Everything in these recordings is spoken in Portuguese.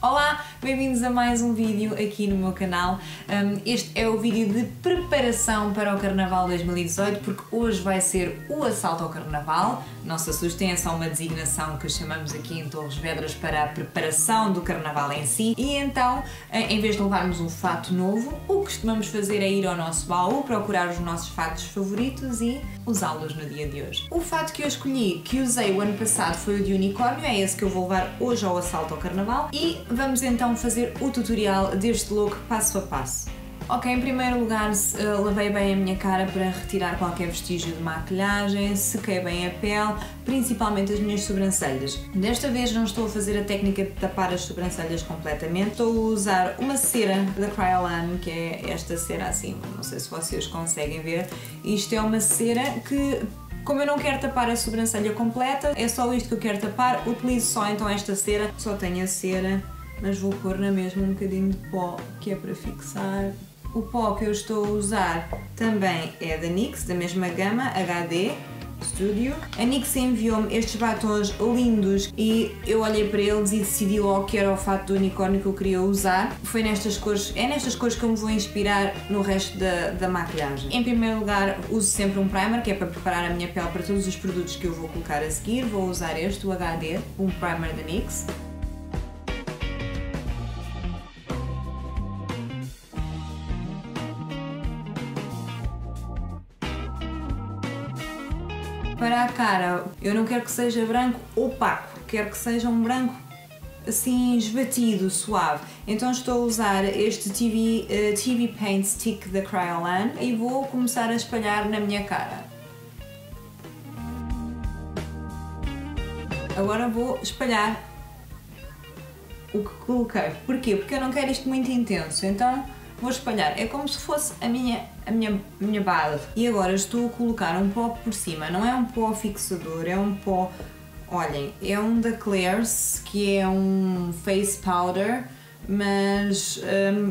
Olá, bem-vindos a mais um vídeo aqui no meu canal. Este é o vídeo de preparação para o Carnaval 2018, porque hoje vai ser o assalto ao Carnaval. Não se assustem, é só uma designação que chamamos aqui em Torres Vedras para a preparação do Carnaval em si. E então, em vez de levarmos um fato novo, o que costumamos fazer é ir ao nosso baú, procurar os nossos fatos favoritos e usá-los no dia de hoje. O fato que eu escolhi, que usei o ano passado, foi o de unicórnio, é esse que eu vou levar hoje ao assalto ao Carnaval. E vamos então fazer o tutorial deste look passo a passo. Ok, em primeiro lugar lavei bem a minha cara para retirar qualquer vestígio de maquilhagem, sequei bem a pele, principalmente as minhas sobrancelhas. Desta vez não estou a fazer a técnica de tapar as sobrancelhas completamente, estou a usar uma cera da Kryolan, que é esta cera assim, não sei se vocês conseguem ver. Isto é uma cera que, como eu não quero tapar a sobrancelha completa, é só isto que eu quero tapar, utilizo só então esta cera, só tenho a cera, mas vou pôr na mesma um bocadinho de pó, que é para fixar. O pó que eu estou a usar também é da NYX, da mesma gama, HD Studio. A NYX enviou-me estes batons lindos e eu olhei para eles e decidi logo que era o fato do unicórnio que eu queria usar. Foi nestas cores, é nestas cores que eu me vou inspirar no resto da maquilhagem. Em primeiro lugar, uso sempre um primer, que é para preparar a minha pele para todos os produtos que eu vou colocar a seguir. Vou usar este, o HD, um primer da NYX. Para a cara, eu não quero que seja branco opaco, quero que seja um branco assim esbatido, suave. Então estou a usar este TV Paint Stick da Kryolan e vou começar a espalhar na minha cara. Agora vou espalhar o que coloquei. Porquê? Porque eu não quero isto muito intenso, então vou espalhar, é como se fosse a minha base. E agora estou a colocar um pó por cima, não é um pó fixador, é um pó, olhem, é um da Claire's, que é um face powder, mas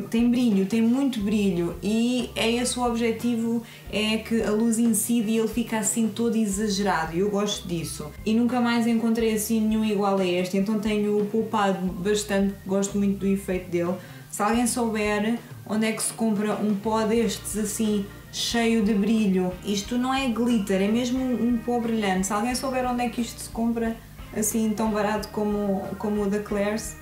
tem brilho, tem muito brilho, e é esse o objetivo, é que a luz incide e ele fica assim todo exagerado, e eu gosto disso. E nunca mais encontrei assim nenhum igual a este, então tenho poupado bastante, gosto muito do efeito dele. Se alguém souber onde é que se compra um pó destes assim, cheio de brilho, isto não é glitter, é mesmo um pó brilhante. Se alguém souber onde é que isto se compra assim tão barato como o da Claire's,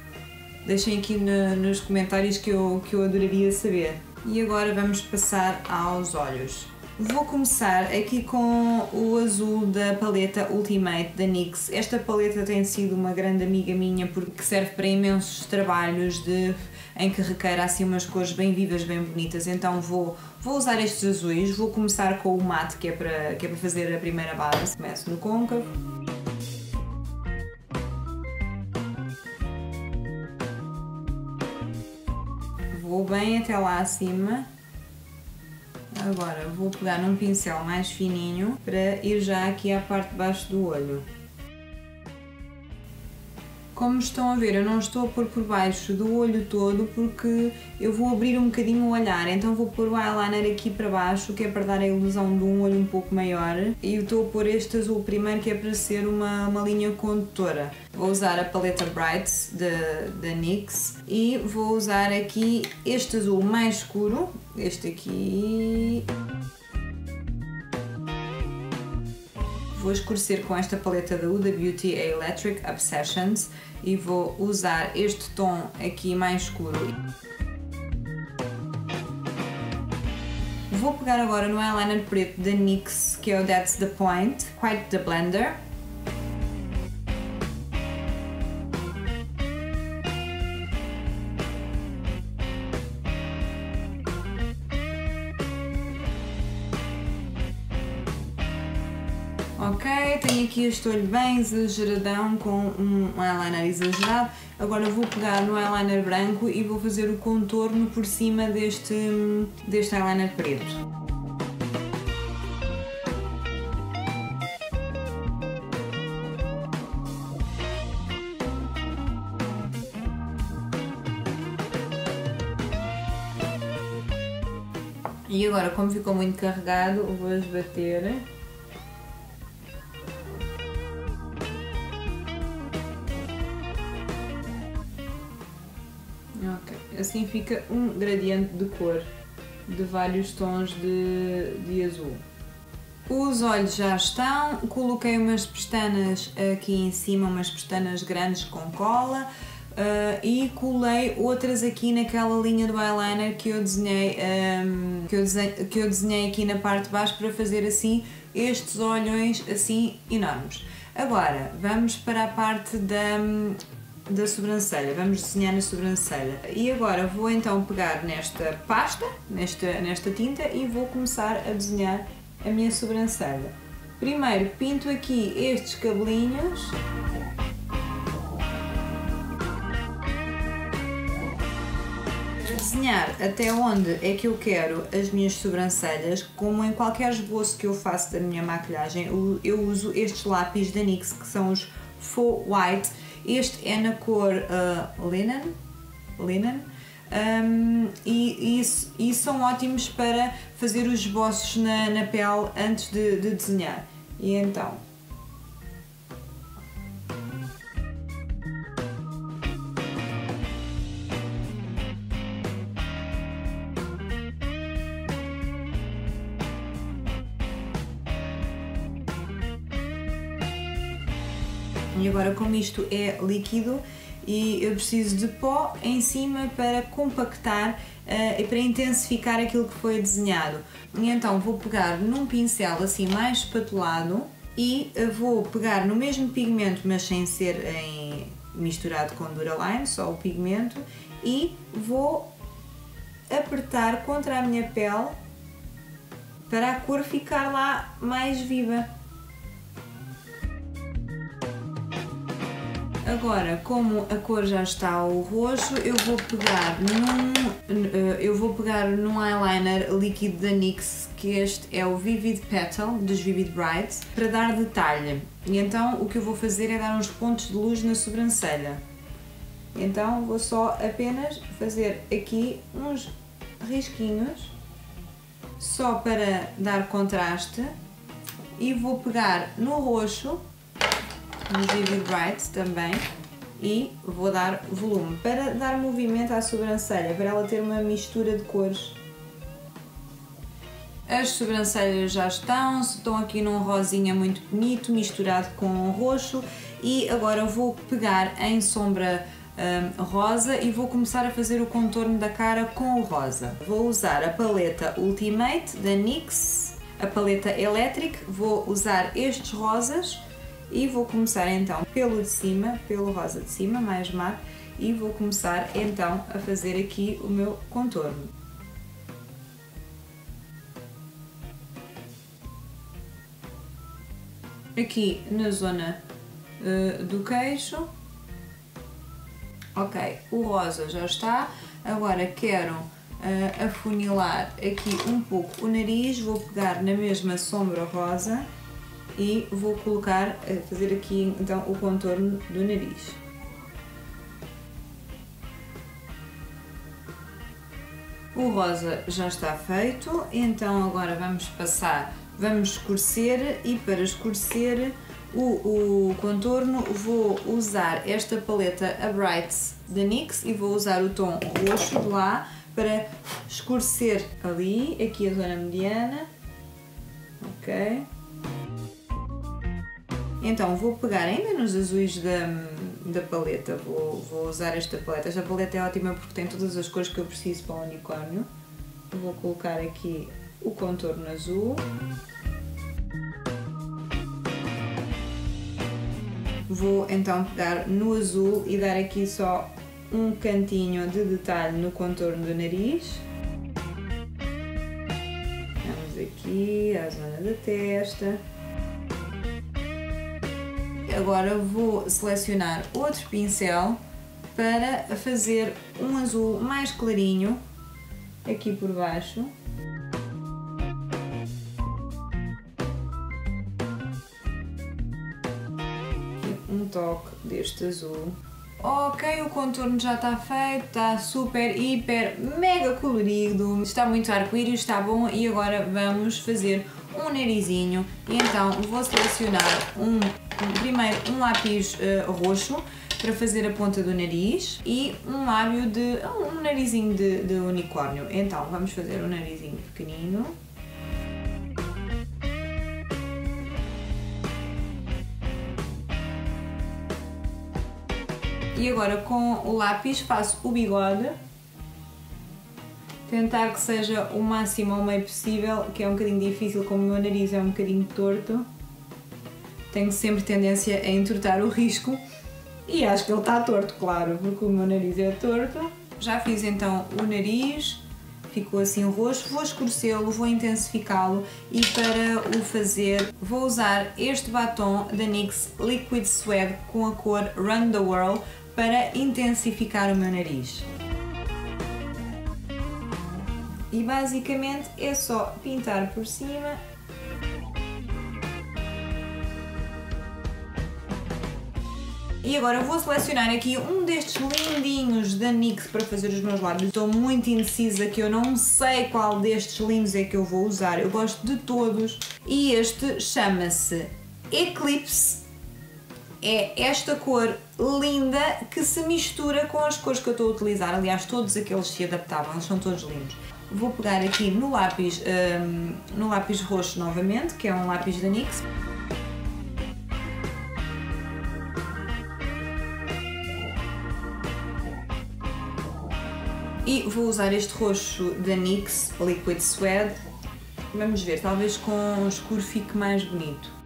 deixem aqui nos comentários que eu adoraria saber. E agora vamos passar aos olhos. Vou começar aqui com o azul da paleta Ultimate da NYX. Esta paleta tem sido uma grande amiga minha porque serve para imensos trabalhos em que requer assim umas cores bem vivas, bem bonitas. Então vou usar estes azuis, vou começar com o mate, que é para fazer a primeira base. Começo no côncavo. Vou bem até lá acima. Agora vou pegar num pincel mais fininho para ir já aqui à parte de baixo do olho. Como estão a ver, eu não estou a pôr por baixo do olho todo porque eu vou abrir um bocadinho o olhar, então vou pôr o eyeliner aqui para baixo, que é para dar a ilusão de um olho um pouco maior, e eu estou a pôr este azul primeiro, que é para ser uma linha condutora. Vou usar a paleta Bright da NYX e vou usar aqui este azul mais escuro, este aqui. Vou escurecer com esta paleta da Huda Beauty, a Electric Obsessions, e vou usar este tom aqui mais escuro. Vou pegar agora no eyeliner preto da NYX, que é o That's the Point, Quite the Blender. Ok, tenho aqui este olho bem exageradão com um eyeliner exagerado. Agora vou pegar no eyeliner branco e vou fazer o contorno por cima deste eyeliner preto. E agora, como ficou muito carregado, vou esbater. Ok, assim fica um gradiente de cor, de vários tons de azul. Os olhos já estão, coloquei umas pestanas aqui em cima, umas pestanas grandes com cola. E colei outras aqui naquela linha do eyeliner que eu desenhei, aqui na parte de baixo para fazer assim estes olhões assim enormes. Agora vamos para a parte da sobrancelha, vamos desenhar na sobrancelha. E agora vou então pegar nesta pasta, nesta tinta e vou começar a desenhar a minha sobrancelha. Primeiro pinto aqui estes cabelinhos. Desenhar até onde é que eu quero as minhas sobrancelhas, como em qualquer esboço que eu faço da minha maquilhagem, eu uso estes lápis da NYX, que são os Faux White. Este é na cor linen, e são ótimos para fazer os esboços na pele antes de desenhar. E então... E agora, como isto é líquido, e eu preciso de pó em cima para compactar e para intensificar aquilo que foi desenhado. E então vou pegar num pincel assim mais espatulado e vou pegar no mesmo pigmento, mas sem ser misturado com Duraline, só o pigmento, e vou apertar contra a minha pele para a cor ficar lá mais viva. Agora, como a cor já está ao roxo, eu vou pegar num eyeliner líquido da NYX, que este é o Vivid Petal, dos Vivid Bright, para dar detalhe. E então o que eu vou fazer é dar uns pontos de luz na sobrancelha. Então vou só apenas fazer aqui uns risquinhos, só para dar contraste, e vou pegar no roxo, no Vivid Bright também, e vou dar volume para dar movimento à sobrancelha, para ela ter uma mistura de cores. As sobrancelhas já estão aqui num rosinha muito bonito misturado com um roxo, e agora vou pegar em sombra rosa e vou começar a fazer o contorno da cara com o rosa. Vou usar a paleta Ultimate da NYX, a paleta Electric, vou usar estes rosas. E vou começar então pelo de cima, pelo rosa de cima, mais mato, e vou começar então a fazer aqui o meu contorno. Aqui na zona do queixo. Ok, o rosa já está. Agora quero afunilar aqui um pouco o nariz, vou pegar na mesma sombra rosa e vou colocar, fazer aqui então o contorno do nariz. O rosa já está feito, então agora vamos escurecer, e para escurecer o contorno vou usar esta paleta, a Bright da NYX, e vou usar o tom roxo de lá para escurecer ali, aqui a zona mediana, ok? Então vou pegar ainda nos azuis da paleta, vou usar esta paleta. Esta paleta é ótima porque tem todas as cores que eu preciso para o unicórnio. Vou colocar aqui o contorno azul. Vou então pegar no azul e dar aqui só um cantinho de detalhe no contorno do nariz. Vamos aqui à zona da testa. agora vou selecionar outro pincel para fazer um azul mais clarinho aqui por baixo. Um toque deste azul. Ok, o contorno já está feito, está super, hiper, mega colorido, está muito arco-íris, está bom. E agora vamos fazer um narizinho, e então vou selecionar primeiro um lápis roxo para fazer a ponta do nariz e um lábio de... um narizinho de unicórnio. Então vamos fazer um narizinho pequenino. E agora com o lápis faço o bigode, tentar que seja o máximo ao meio possível, que é um bocadinho difícil como o meu nariz é um bocadinho torto, tenho sempre tendência a entortar o risco e acho que ele está torto, claro, porque o meu nariz é torto. Já fiz então o nariz, ficou assim roxo, vou escurecê-lo, vou intensificá-lo e para o fazer vou usar este batom da NYX Liquid Suede com a cor Run the World para intensificar o meu nariz. E basicamente é só pintar por cima. E agora vou selecionar aqui um destes lindinhos da NYX para fazer os meus lábios. Estou muito indecisa, que eu não sei qual destes lindos é que eu vou usar. Eu gosto de todos. E este chama-se Eclipse. É esta cor linda que se mistura com as cores que eu estou a utilizar. Aliás, todos aqueles se adaptavam, eles são todos lindos. Vou pegar aqui no lápis roxo novamente, que é um lápis da NYX. E vou usar este roxo da NYX Liquid Suede. Vamos ver, talvez com um escuro fique mais bonito.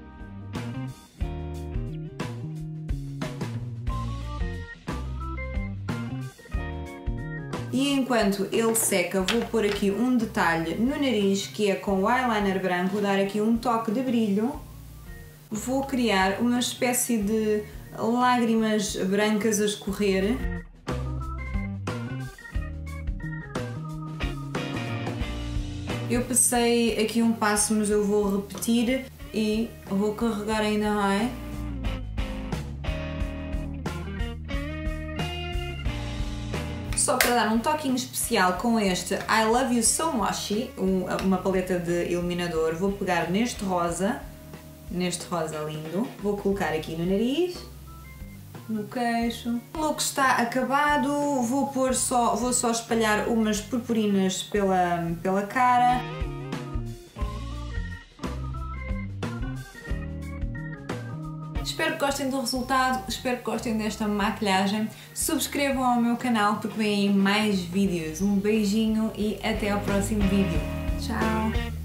E enquanto ele seca, vou pôr aqui um detalhe no nariz, que é com o eyeliner branco, dar aqui um toque de brilho. Vou criar uma espécie de lágrimas brancas a escorrer. Eu passei aqui um passo, mas eu vou repetir e vou carregar ainda mais. Só para dar um toquinho especial com este I Love You So Moshi, uma paleta de iluminador, vou pegar neste rosa lindo, vou colocar aqui no nariz, no queixo. O look está acabado, vou só espalhar umas purpurinas pela cara. Espero que gostem do resultado, espero que gostem desta maquilhagem. Subscrevam ao meu canal porque vêm mais vídeos. Um beijinho e até ao próximo vídeo. Tchau!